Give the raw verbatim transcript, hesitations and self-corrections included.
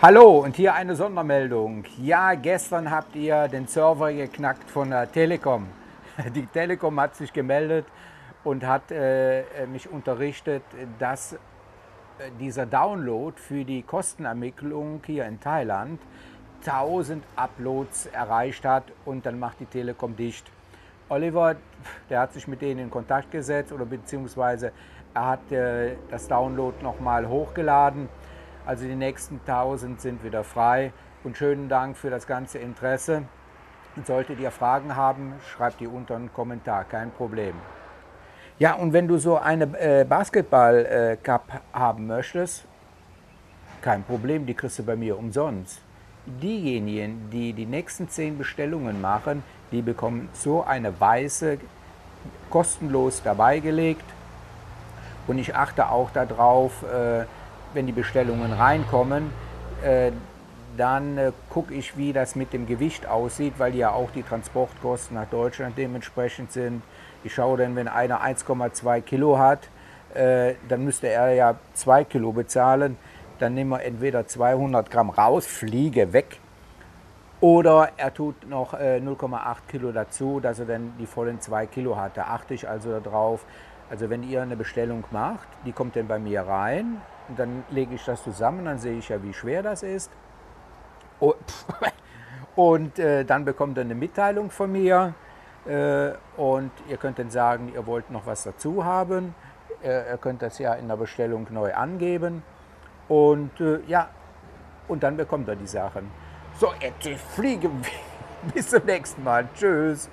Hallo und hier eine Sondermeldung. Ja, gestern habt ihr den Server geknackt von der Telekom. Die Telekom hat sich gemeldet und hat äh, mich unterrichtet, dass dieser Download für die Kostenermittlung hier in Thailand tausend Uploads erreicht hat und dann macht die Telekom dicht. Oliver, der hat sich mit denen in Kontakt gesetzt oder beziehungsweise er hat äh, das Download nochmal hochgeladen. Also die nächsten tausend sind wieder frei und schönen Dank für das ganze Interesse. Und solltet ihr Fragen haben, schreibt die unter einen Kommentar, kein Problem. Ja, und wenn du so eine Basketball-Cup haben möchtest, kein Problem, die kriegst du bei mir umsonst. Diejenigen, die die nächsten zehn Bestellungen machen, die bekommen so eine weiße kostenlos dabei gelegt. Und ich achte auch darauf, wenn die Bestellungen reinkommen, äh, dann äh, gucke ich, wie das mit dem Gewicht aussieht, weil ja auch die Transportkosten nach Deutschland dementsprechend sind. Ich schaue dann, wenn einer eins Komma zwei Kilo hat, äh, dann müsste er ja zwei Kilo bezahlen. Dann nehmen wir entweder zweihundert Gramm raus, fliege weg, oder er tut noch äh, null Komma acht Kilo dazu, dass er dann die vollen zwei Kilo hat. Da achte ich also darauf. Also wenn ihr eine Bestellung macht, die kommt dann bei mir rein. Und dann lege ich das zusammen, dann sehe ich ja, wie schwer das ist. Und, und äh, dann bekommt ihr eine Mitteilung von mir. Äh, und ihr könnt dann sagen, ihr wollt noch was dazu haben. Äh, ihr könnt das ja in der Bestellung neu angeben. Und äh, ja, und dann bekommt ihr die Sachen. So, jetzt fliege bis zum nächsten Mal. Tschüss.